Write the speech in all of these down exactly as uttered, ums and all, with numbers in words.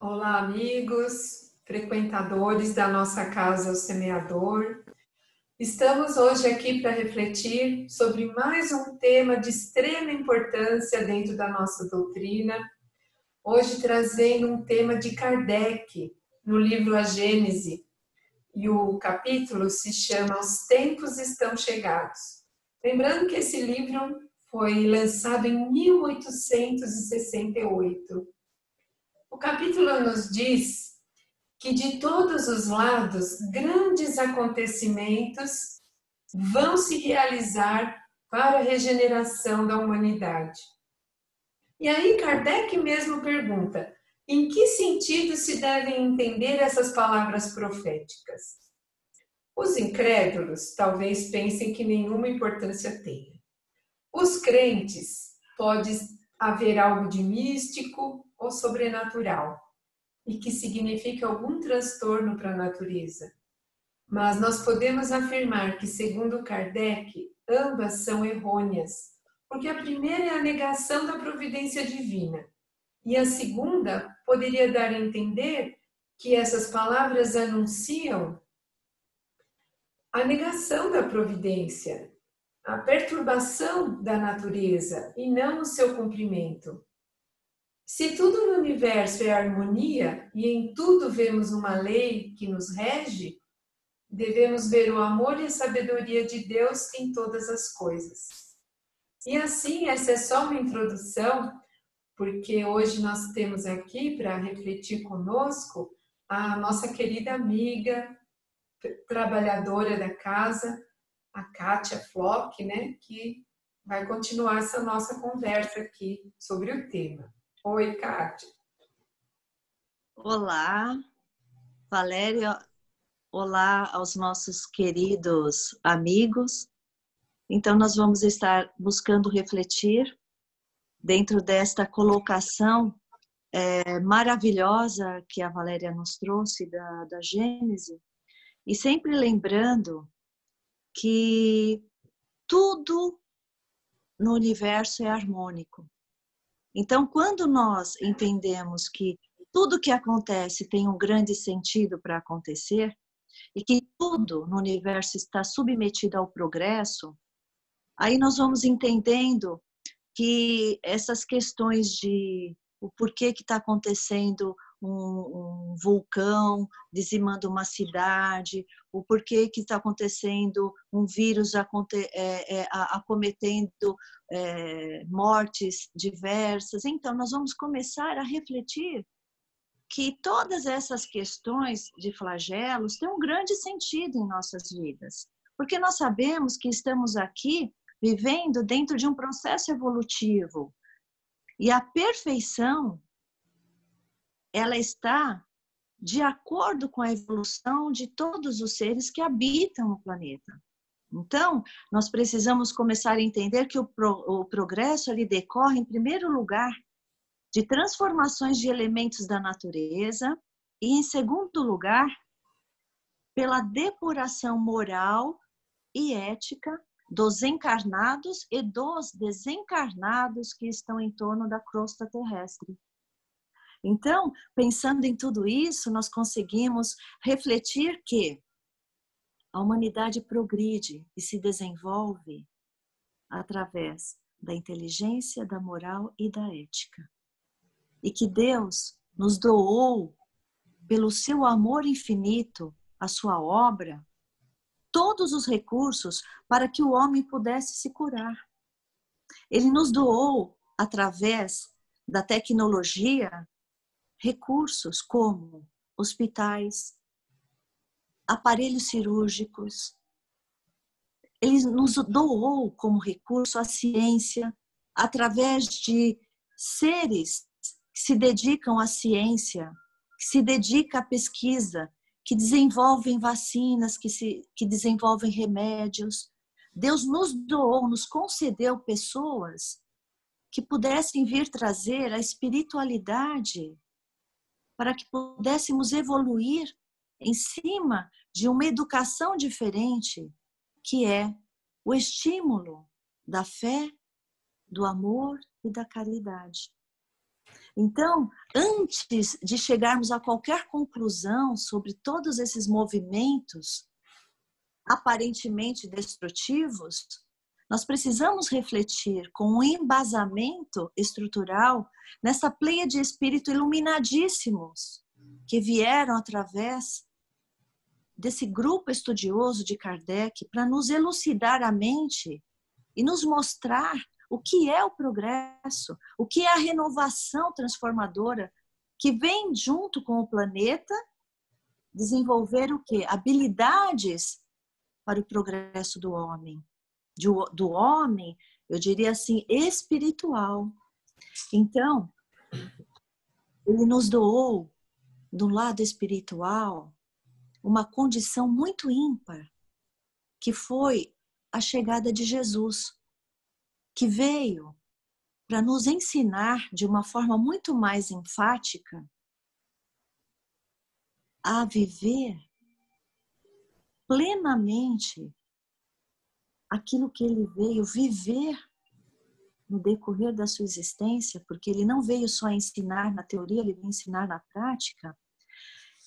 Olá, amigos, frequentadores da nossa casa O Semeador. Estamos hoje aqui para refletir sobre mais um tema de extrema importância dentro da nossa doutrina. Hoje trazendo um tema de Kardec, no livro A Gênese. E o capítulo se chama Os Tempos Estão Chegados. Lembrando que esse livro foi lançado em mil oitocentos e sessenta e oito. O capítulo nos diz que de todos os lados, grandes acontecimentos vão se realizar para a regeneração da humanidade. E aí Kardec mesmo pergunta, em que sentido se devem entender essas palavras proféticas? Os incrédulos talvez pensem que nenhuma importância tenha. Os crentes, pode haver algo de místico ou sobrenatural, e que significa algum transtorno para a natureza. Mas nós podemos afirmar que, segundo Kardec, ambas são errôneas, porque a primeira é a negação da providência divina, e a segunda poderia dar a entender que essas palavras anunciam a negação da providência, a perturbação da natureza, e não o seu cumprimento. Se tudo no universo é harmonia e em tudo vemos uma lei que nos rege, devemos ver o amor e a sabedoria de Deus em todas as coisas. E assim, essa é só uma introdução, porque hoje nós temos aqui para refletir conosco a nossa querida amiga, trabalhadora da casa, a Kátia Flocke, né, que vai continuar essa nossa conversa aqui sobre o tema. Oi, Kátia. Olá, Valéria. Olá aos nossos queridos amigos. Então, nós vamos estar buscando refletir dentro desta colocação é, maravilhosa que a Valéria nos trouxe da, da Gênese. E sempre lembrando que tudo no universo é harmônico. Então, quando nós entendemos que tudo que acontece tem um grande sentido para acontecer e que tudo no universo está submetido ao progresso, aí nós vamos entendendo que essas questões de o porquê que está acontecendo um, um vulcão dizimando uma cidade, o porquê que está acontecendo um vírus aconte, é, é, acometendo é, mortes diversas. Então, nós vamos começar a refletir que todas essas questões de flagelos têm um grande sentido em nossas vidas, porque nós sabemos que estamos aqui vivendo dentro de um processo evolutivo e a perfeição ela está de acordo com a evolução de todos os seres que habitam o planeta. Então, nós precisamos começar a entender que o, pro, o progresso ele decorre, em primeiro lugar, de transformações de elementos da natureza e, em segundo lugar, pela depuração moral e ética dos encarnados e dos desencarnados que estão em torno da crosta terrestre. Então, pensando em tudo isso, nós conseguimos refletir que a humanidade progride e se desenvolve através da inteligência, da moral e da ética. E que Deus nos doou, pelo seu amor infinito, a sua obra, todos os recursos para que o homem pudesse se curar. Ele nos doou, através da tecnologia, recursos como hospitais, aparelhos cirúrgicos. Ele nos doou como recurso a ciência, através de seres que se dedicam à ciência, que se dedicam à pesquisa, que desenvolvem vacinas, que, se, que desenvolvem remédios. Deus nos doou, nos concedeu pessoas que pudessem vir trazer a espiritualidade para que pudéssemos evoluir em cima de uma educação diferente, que é o estímulo da fé, do amor e da caridade. Então, antes de chegarmos a qualquer conclusão sobre todos esses movimentos aparentemente destrutivos, nós precisamos refletir com um embasamento estrutural nessa pleia de espíritos iluminadíssimos que vieram através desse grupo estudioso de Kardec para nos elucidar a mente e nos mostrar o que é o progresso, o que é a renovação transformadora que vem junto com o planeta desenvolver o quê? Habilidades para o progresso do homem. Do, do homem, eu diria assim, espiritual. Então, ele nos doou, do lado espiritual, uma condição muito ímpar, que foi a chegada de Jesus, que veio para nos ensinar de uma forma muito mais enfática a viver plenamente aquilo que ele veio viver no decorrer da sua existência, porque ele não veio só ensinar na teoria, ele veio ensinar na prática.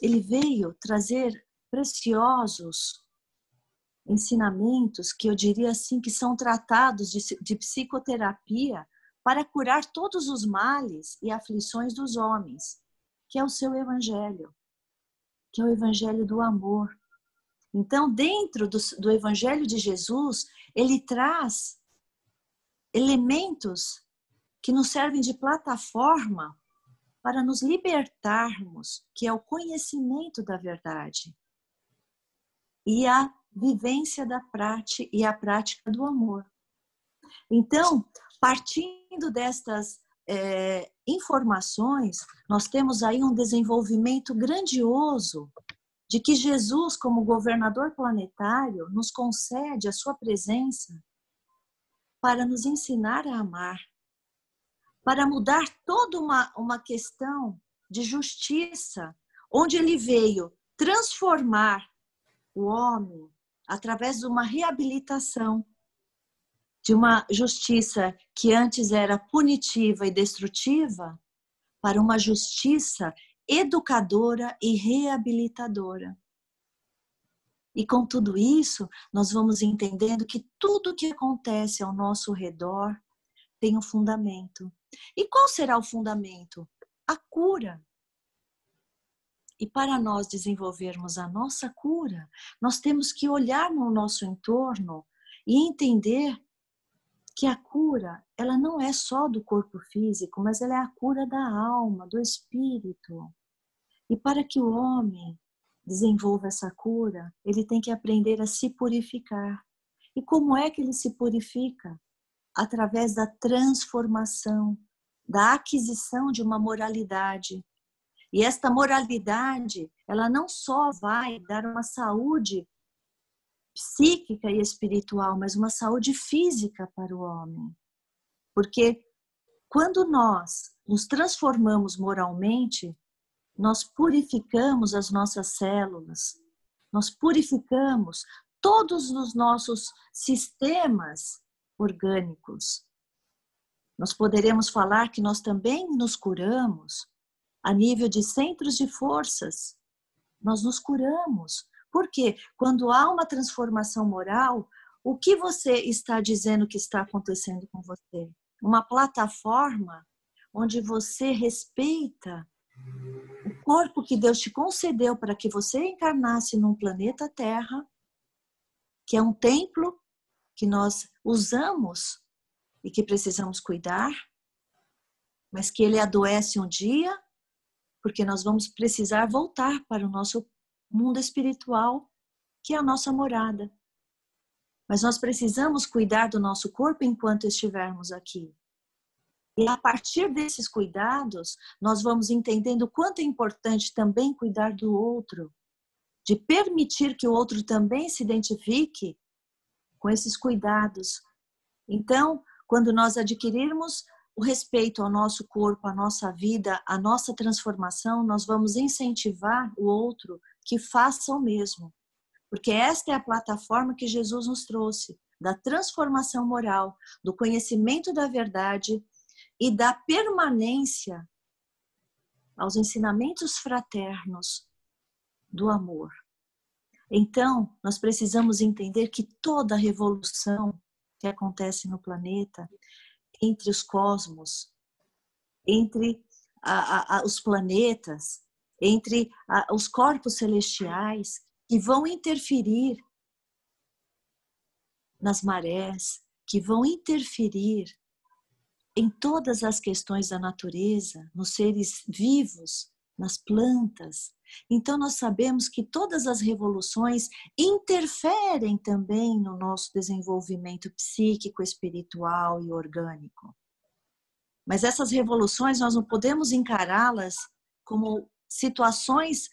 Ele veio trazer preciosos ensinamentos que eu diria assim que são tratados de, de psicoterapia para curar todos os males e aflições dos homens, que é o seu evangelho, que é o evangelho do amor. Então, dentro do, do evangelho de Jesus, ele traz elementos que nos servem de plataforma para nos libertarmos, que é o conhecimento da verdade e a vivência da prática e a prática do amor. Então, partindo destas é, informações, nós temos aí um desenvolvimento grandioso de que Jesus, como governador planetário, nos concede a sua presença para nos ensinar a amar, para mudar toda uma, uma questão de justiça, onde ele veio transformar o homem através de uma reabilitação, de uma justiça que antes era punitiva e destrutiva, para uma justiça educadora e reabilitadora. E com tudo isso, nós vamos entendendo que tudo que acontece ao nosso redor tem um fundamento. E qual será o fundamento? A cura. E para nós desenvolvermos a nossa cura, nós temos que olhar no nosso entorno e entender que a cura, ela não é só do corpo físico, mas ela é a cura da alma, do espírito. E para que o homem desenvolva essa cura, ele tem que aprender a se purificar. E como é que ele se purifica? Através da transformação, da aquisição de uma moralidade. E esta moralidade, ela não só vai dar uma saúde psíquica e espiritual, mas uma saúde física para o homem. Porque quando nós nos transformamos moralmente, nós purificamos as nossas células, nós purificamos todos os nossos sistemas orgânicos. Nós poderemos falar que nós também nos curamos a nível de centros de forças. Nós nos curamos. Porque quando há uma transformação moral, o que você está dizendo que está acontecendo com você? Uma plataforma onde você respeita o corpo que Deus te concedeu para que você encarnasse num planeta Terra, que é um templo que nós usamos e que precisamos cuidar, mas que ele adoece um dia, porque nós vamos precisar voltar para o nosso mundo espiritual, que é a nossa morada. Mas nós precisamos cuidar do nosso corpo enquanto estivermos aqui. E a partir desses cuidados, nós vamos entendendo o quanto é importante também cuidar do outro, de permitir que o outro também se identifique com esses cuidados. Então, quando nós adquirirmos o respeito ao nosso corpo, à nossa vida, à nossa transformação, nós vamos incentivar o outro que faça o mesmo. Porque esta é a plataforma que Jesus nos trouxe, da transformação moral, do conhecimento da verdade e da permanência aos ensinamentos fraternos do amor. Então, nós precisamos entender que toda a revolução que acontece no planeta, entre os cosmos, entre a, a, a, os planetas, entre a, os corpos celestiais, que vão interferir nas marés, que vão interferir em todas as questões da natureza, nos seres vivos, nas plantas. Então nós sabemos que todas as revoluções interferem também no nosso desenvolvimento psíquico, espiritual e orgânico. Mas essas revoluções nós não podemos encará-las como situações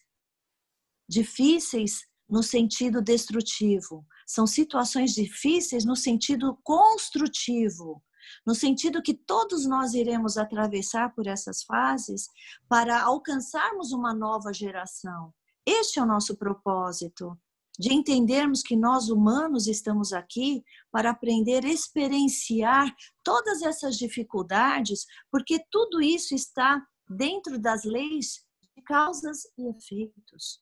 difíceis no sentido destrutivo. São situações difíceis no sentido construtivo, no sentido que todos nós iremos atravessar por essas fases para alcançarmos uma nova geração. Este é o nosso propósito, de entendermos que nós humanos estamos aqui para aprender a experienciar todas essas dificuldades, porque tudo isso está dentro das leis de causas e efeitos.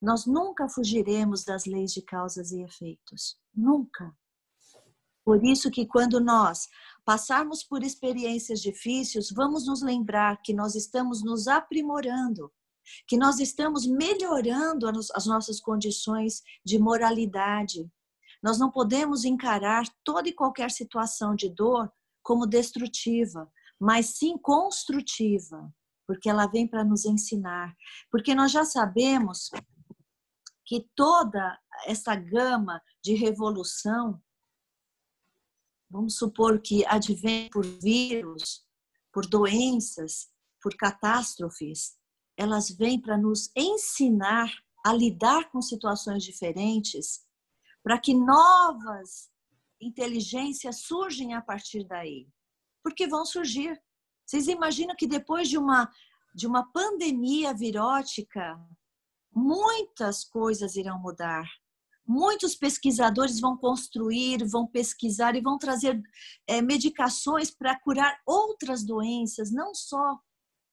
Nós nunca fugiremos das leis de causas e efeitos, nunca. Por isso que quando nós passarmos por experiências difíceis, vamos nos lembrar que nós estamos nos aprimorando, que nós estamos melhorando as nossas condições de moralidade. Nós não podemos encarar toda e qualquer situação de dor como destrutiva, mas sim construtiva, porque ela vem para nos ensinar. Porque nós já sabemos que toda essa gama de revolução, vamos supor que advém por vírus, por doenças, por catástrofes, elas vêm para nos ensinar a lidar com situações diferentes, para que novas inteligências surgem a partir daí. Porque vão surgir. Vocês imaginam que depois de uma, de uma pandemia virótica, muitas coisas irão mudar. Muitos pesquisadores vão construir, vão pesquisar e vão trazer é, medicações para curar outras doenças, não só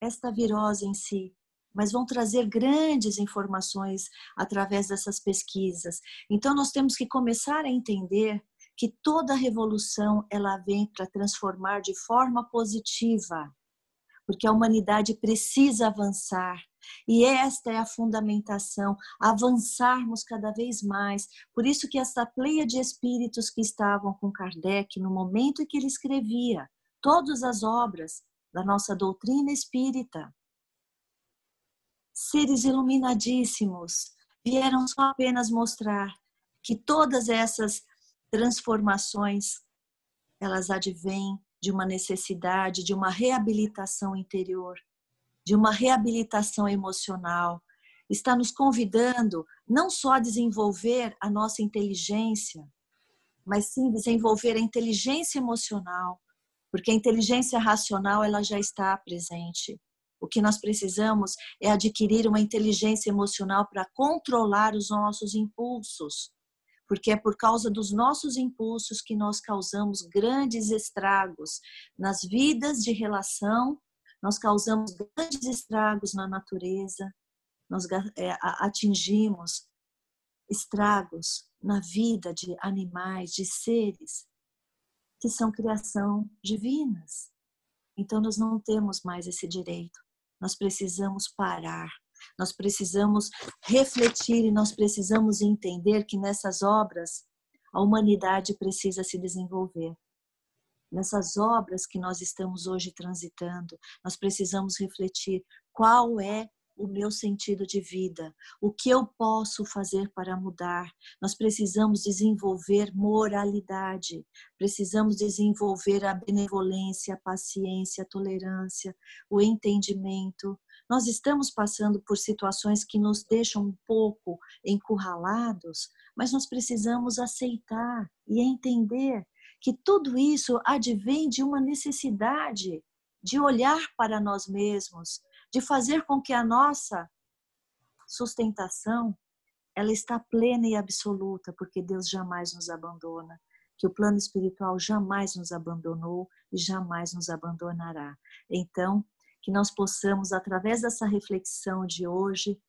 esta virose em si, mas vão trazer grandes informações através dessas pesquisas. Então nós temos que começar a entender que toda revolução ela vem para transformar de forma positiva, porque a humanidade precisa avançar. E esta é a fundamentação, avançarmos cada vez mais. Por isso que essa pleia de espíritos que estavam com Kardec no momento em que ele escrevia todas as obras da nossa doutrina espírita, seres iluminadíssimos, vieram só apenas mostrar que todas essas transformações, elas advêm de uma necessidade, de uma reabilitação interior, de uma reabilitação emocional, está nos convidando não só a desenvolver a nossa inteligência, mas sim desenvolver a inteligência emocional, porque a inteligência racional ela já está presente. O que nós precisamos é adquirir uma inteligência emocional para controlar os nossos impulsos, porque é por causa dos nossos impulsos que nós causamos grandes estragos nas vidas de relação. Nós causamos grandes estragos na natureza, nós atingimos estragos na vida de animais, de seres, que são criação divinas. Então nós não temos mais esse direito, nós precisamos parar, nós precisamos refletir e nós precisamos entender que nessas obras a humanidade precisa se desenvolver. Nessas obras que nós estamos hoje transitando, nós precisamos refletir qual é o meu sentido de vida, o que eu posso fazer para mudar. Nós precisamos desenvolver moralidade, precisamos desenvolver a benevolência, a paciência, a tolerância, o entendimento. Nós estamos passando por situações que nos deixam um pouco encurralados, mas nós precisamos aceitar e entender que tudo isso advém de uma necessidade de olhar para nós mesmos, de fazer com que a nossa sustentação, ela está plena e absoluta, porque Deus jamais nos abandona, que o plano espiritual jamais nos abandonou e jamais nos abandonará. Então, que nós possamos, através dessa reflexão de hoje,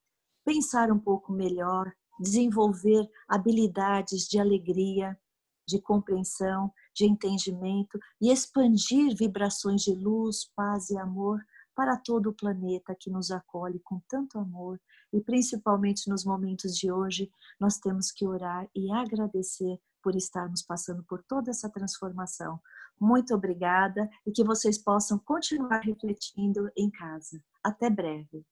pensar um pouco melhor, desenvolver habilidades de alegria, de compreensão, de entendimento e expandir vibrações de luz, paz e amor para todo o planeta que nos acolhe com tanto amor. E principalmente nos momentos de hoje, nós temos que orar e agradecer por estarmos passando por toda essa transformação. Muito obrigada e que vocês possam continuar refletindo em casa. Até breve.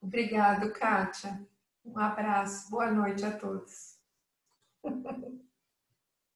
Obrigado, Kátia. Um abraço. Boa noite a todos.